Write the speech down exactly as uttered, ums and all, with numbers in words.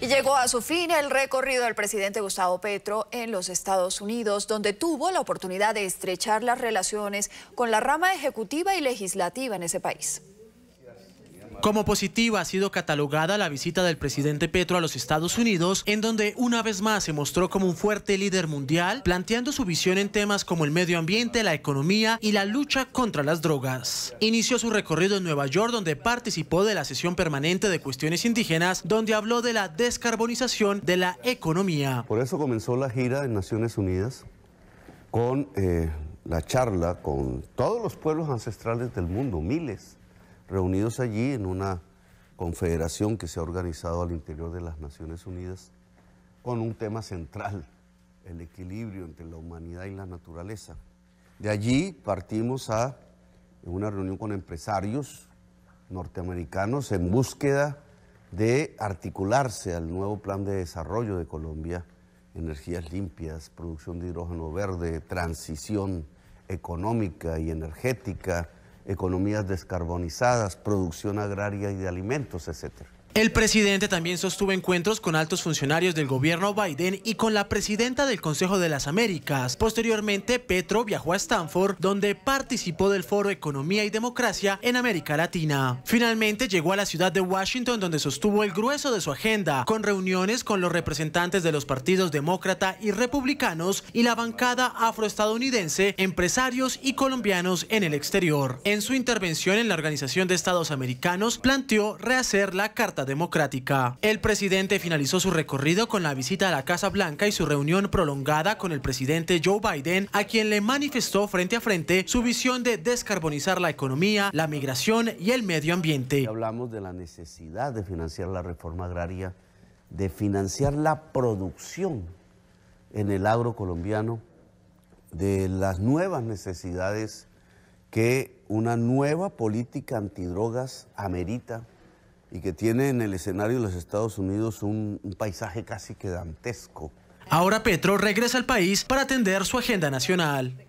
Y llegó a su fin el recorrido del presidente Gustavo Petro en los Estados Unidos, donde tuvo la oportunidad de estrechar las relaciones con la rama ejecutiva y legislativa en ese país. Como positiva ha sido catalogada la visita del presidente Petro a los Estados Unidos, en donde una vez más se mostró como un fuerte líder mundial, planteando su visión en temas como el medio ambiente, la economía y la lucha contra las drogas. Inició su recorrido en Nueva York, donde participó de la sesión permanente de cuestiones indígenas, donde habló de la descarbonización de la economía. Por eso comenzó la gira en Naciones Unidas con eh, la charla con todos los pueblos ancestrales del mundo, miles, reunidos allí en una confederación que se ha organizado al interior de las Naciones Unidas con un tema central, el equilibrio entre la humanidad y la naturaleza. De allí partimos a una reunión con empresarios norteamericanos en búsqueda de articularse al nuevo plan de desarrollo de Colombia, energías limpias, producción de hidrógeno verde, transición económica y energética, economías descarbonizadas, producción agraria y de alimentos, etcétera. El presidente también sostuvo encuentros con altos funcionarios del gobierno Biden y con la presidenta del Consejo de las Américas. Posteriormente, Petro viajó a Stanford, donde participó del foro Economía y Democracia en América Latina. Finalmente llegó a la ciudad de Washington, donde sostuvo el grueso de su agenda, con reuniones con los representantes de los partidos demócrata y republicanos y la bancada afroestadounidense, empresarios y colombianos en el exterior. En su intervención en la Organización de Estados Americanos, planteó rehacer la Carta Democrática. El presidente finalizó su recorrido con la visita a la Casa Blanca y su reunión prolongada con el presidente Joe Biden, a quien le manifestó frente a frente su visión de descarbonizar la economía, la migración y el medio ambiente. Hablamos de la necesidad de financiar la reforma agraria, de financiar la producción en el agro colombiano, de las nuevas necesidades que una nueva política antidrogas amerita, y que tiene en el escenario de los Estados Unidos un, un paisaje casi que dantesco. Ahora Petro regresa al país para atender su agenda nacional.